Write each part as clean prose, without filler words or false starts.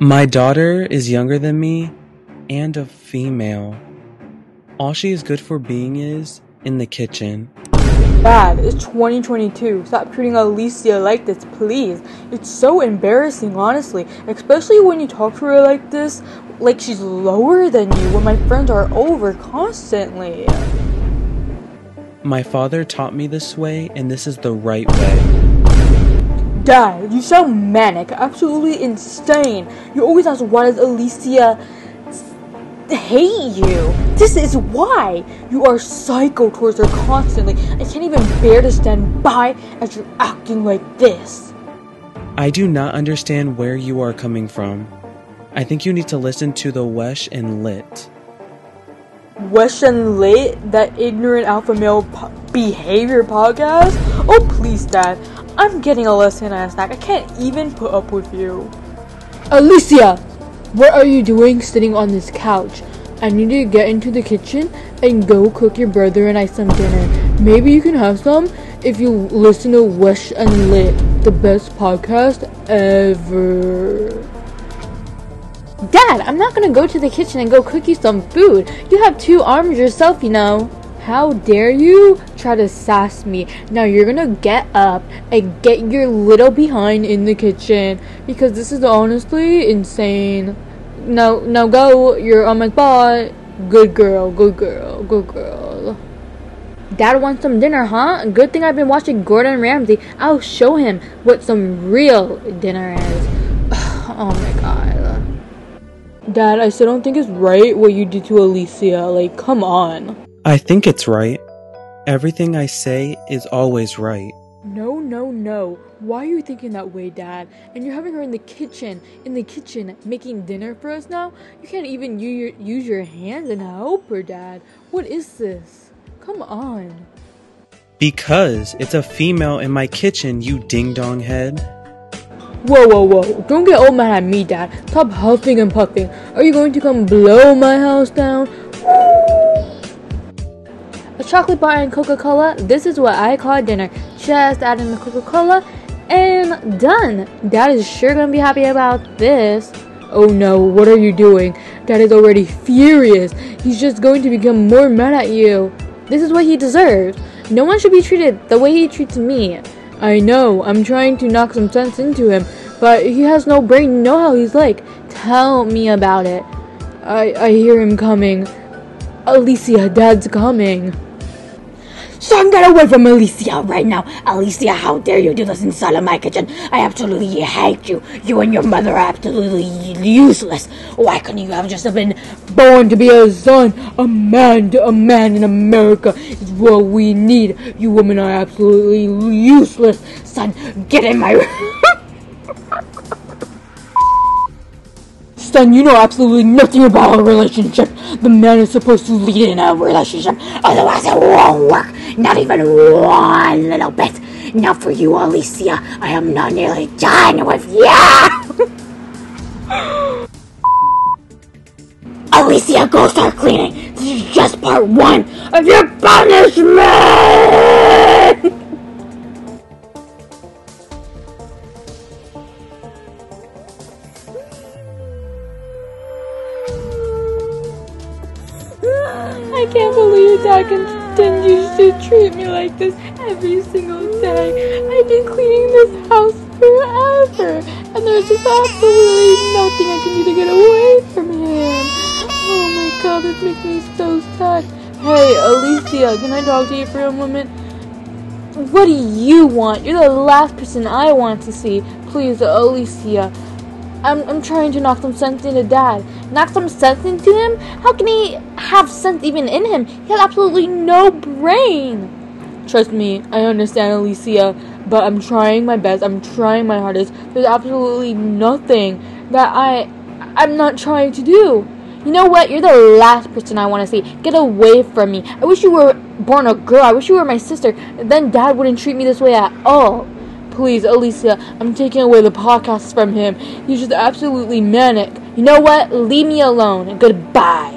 My daughter is younger than me and a female. All she is good for being is in the kitchen. Dad, it's 2022. Stop treating Alicia like this, please. It's so embarrassing, honestly. Especially when you talk to her like this, like she's lower than you when my friends are over constantly. My father taught me this way, and this is the right way. Dad, you sound manic, absolutely insane. You always ask why does Alicia hate you? This is why. You are psycho towards her constantly. I can't even bear to stand by as you're acting like this. I do not understand where you are coming from. I think you need to listen to the Wesh and Lit. Wesh and Lit? That ignorant alpha male behavior podcast? Oh, please, Dad. I'm getting a lesson and a snack. I can't even put up with you. Alicia, what are you doing sitting on this couch? I need you to get into the kitchen and go cook your brother and I some dinner. Maybe you can have some if you listen to Wesh and Lit, the best podcast ever. Dad, I'm not going to go to the kitchen and go cook you some food. You have two arms yourself, you know. How dare you try to sass me? Now you're gonna get up and get your little behind in the kitchen because this is honestly insane. Now go. You're on my spot. Good girl, good girl, good girl. Dad wants some dinner, huh? Good thing I've been watching Gordon Ramsay. I'll show him what some real dinner is. Oh my god. Dad, I still don't think it's right what you did to Alicia. Like, come on. I think it's right. Everything I say is always right. No. Why are you thinking that way, Dad? And you're having her in the kitchen, making dinner for us now? You can't even use your hands and help her, Dad. What is this? Come on. Because it's a female in my kitchen, you ding-dong head. Whoa. Don't get all mad at me, Dad. Stop huffing and puffing. Are you going to come blow my house down? A chocolate bar and Coca-Cola, this is what I call dinner. Just add in the Coca-Cola and done. Dad is sure gonna be happy about this. Oh no, what are you doing? Dad is already furious. He's just going to become more mad at you. This is what he deserves. No one should be treated the way he treats me. I know, I'm trying to knock some sense into him, but he has no brain to know how he's like. Tell me about it. I hear him coming. Alicia, Dad's coming. Son, get away from Alicia right now. Alicia, how dare you do this inside of my kitchen? I absolutely hate you. You and your mother are absolutely useless. Why couldn't you have just been born to be a son? A man in America is what we need. You women are absolutely useless. Son, get in my Son, you know absolutely nothing about a relationship. The man is supposed to lead in a relationship. Otherwise it won't work. Not even one little bit. Now for you, Alicia. I am not nearly done with you. Alicia, go start cleaning. This is just part one of your punishment. I can't believe Dad continues to treat me like this every single day. I've been cleaning this house forever, and there's just absolutely nothing I can do to get away from him. Oh my god, this makes me so sad. Hey, Alicia, can I talk to you for a moment? What do you want? You're the last person I want to see. Please, Alicia. I'm trying to knock some sense into Dad. Knock some sense into him? How can he have sense even in him? He has absolutely no brain. Trust me, I understand, Alicia, but I'm trying my best. I'm trying my hardest. There's absolutely nothing that I'm not trying to do. You know what? You're the last person I want to see. Get away from me. I wish you were born a girl. I wish you were my sister. Then Dad wouldn't treat me this way at all. Please, Alicia, I'm taking away the podcast from him. He's just absolutely manic. You know what? Leave me alone. Goodbye.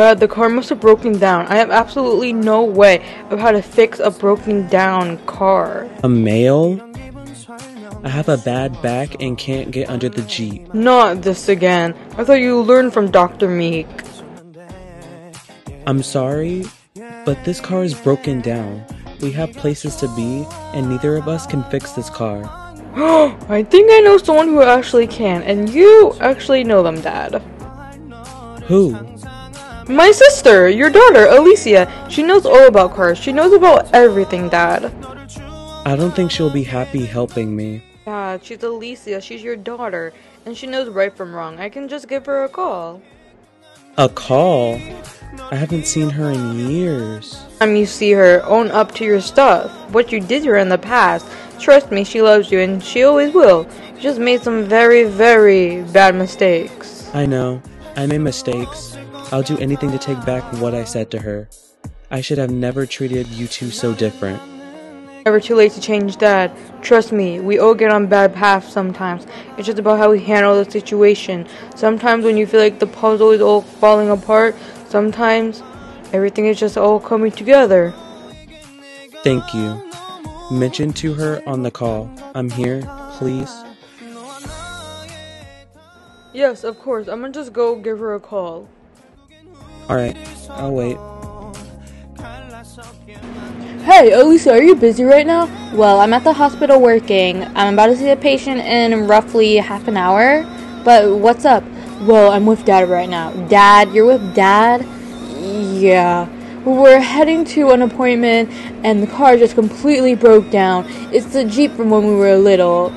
The car must have broken down. I have absolutely no way of how to fix a broken down car. A male? I have a bad back and can't get under the Jeep. Not this again. I thought you learned from Dr. Meek. I'm sorry, but this car is broken down. We have places to be, and neither of us can fix this car. I think I know someone who actually can, and you actually know them, Dad. Who? My sister, your daughter, Alicia. She knows all about cars. She knows about everything, Dad. I don't think she'll be happy helping me. Dad, she's Alicia. She's your daughter, and she knows right from wrong. I can just give her a call. A call? I haven't seen her in years. Time you see her, own up to your stuff. What you did to her in the past. Trust me, she loves you and she always will. You just made some very, very bad mistakes. I know. I made mistakes. I'll do anything to take back what I said to her. I should have never treated you two so different. Never too late to change, Dad. Trust me, we all get on bad paths sometimes. It's just about how we handle the situation. Sometimes when you feel like the puzzle is all falling apart, sometimes everything is just all coming together. Thank you. Mention to her on the call. I'm here, please. Yes, of course. I'm gonna just go give her a call. Alright, I'll wait. Hey, Alicia, are you busy right now? Well, I'm at the hospital working. I'm about to see a patient in roughly half an hour. But what's up? Well, I'm with Dad right now. Dad? You're with Dad? Yeah. We're heading to an appointment, and the car just completely broke down. It's the Jeep from when we were little.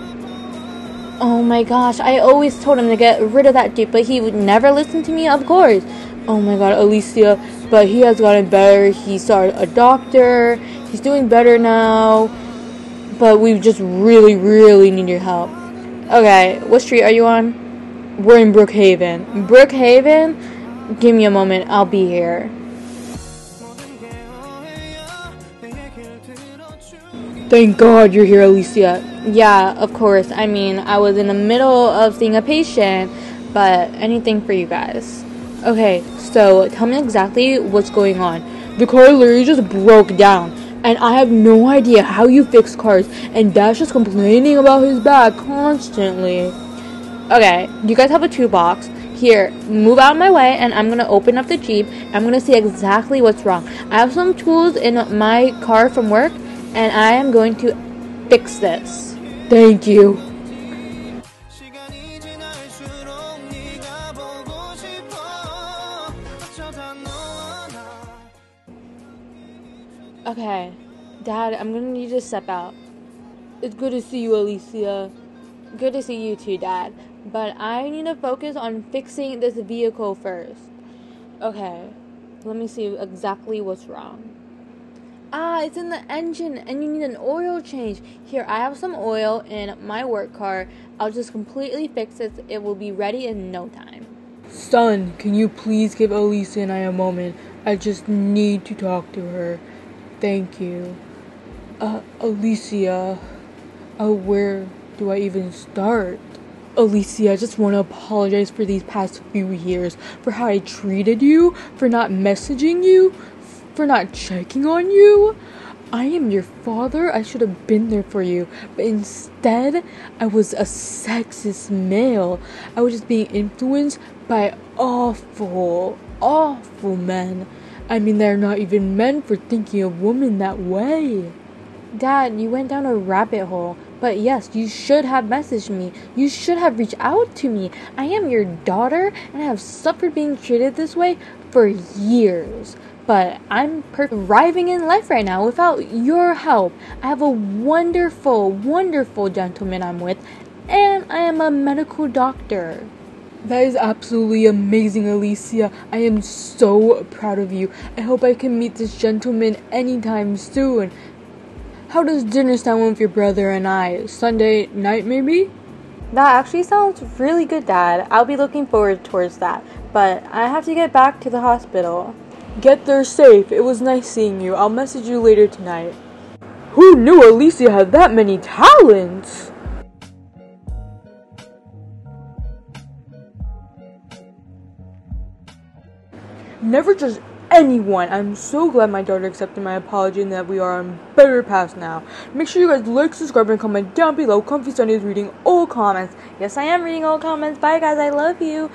Oh my gosh, I always told him to get rid of that Jeep, but he would never listen to me, of course. Oh my god, Alicia, but he has gotten better. He started a doctor. He's doing better now. But we just really, really need your help. Okay, what street are you on? We're in Brookhaven. Brookhaven? Give me a moment. I'll be here. Thank God you're here, Alicia. Yeah, of course. I mean, I was in the middle of seeing a patient, but anything for you guys. Okay, so tell me exactly what's going on. The car literally just broke down, and I have no idea how you fix cars, and Dad's just complaining about his back constantly. Okay, you guys have a toolbox. Here, move out of my way, and I'm gonna open up the Jeep. I'm gonna see exactly what's wrong. I have some tools in my car from work, and I am going to fix this. Thank you. Okay, Dad, I'm gonna need you to step out. It's good to see you, Alicia. Good to see you too, Dad. But I need to focus on fixing this vehicle first. Okay, let me see exactly what's wrong. Ah, it's in the engine, and you need an oil change. Here, I have some oil in my work car. I'll just completely fix it. It will be ready in no time. Son, can you please give Alicia and I a moment? I just need to talk to her. Thank you. Alicia. Where do I even start? Alicia, I just want to apologize for these past few years, for how I treated you, for not messaging you, for not checking on you. I am your father. I should have been there for you. But instead, I was a sexist male. I was just being influenced by awful, awful men. I mean, they're not even men for thinking of women that way. Dad, you went down a rabbit hole. But yes, you should have messaged me. You should have reached out to me. I am your daughter, and I have suffered being treated this way for years. But I'm thriving in life right now without your help. I have a wonderful, wonderful gentleman I'm with, and I am a medical doctor. That is absolutely amazing, Alicia. I am so proud of you. I hope I can meet this gentleman anytime soon. How does dinner sound with your brother and I? Sunday night, maybe? That actually sounds really good, Dad. I'll be looking forward towards that. But I have to get back to the hospital. Get there safe. It was nice seeing you. I'll message you later tonight. Who knew Alicia had that many talents? never just anyone. I'm so glad my daughter accepted my apology and that we are on better paths now. Make sure you guys like, subscribe, and comment down below. ComfySunday is reading all comments. Yes, I am reading all comments. Bye, guys. I love you.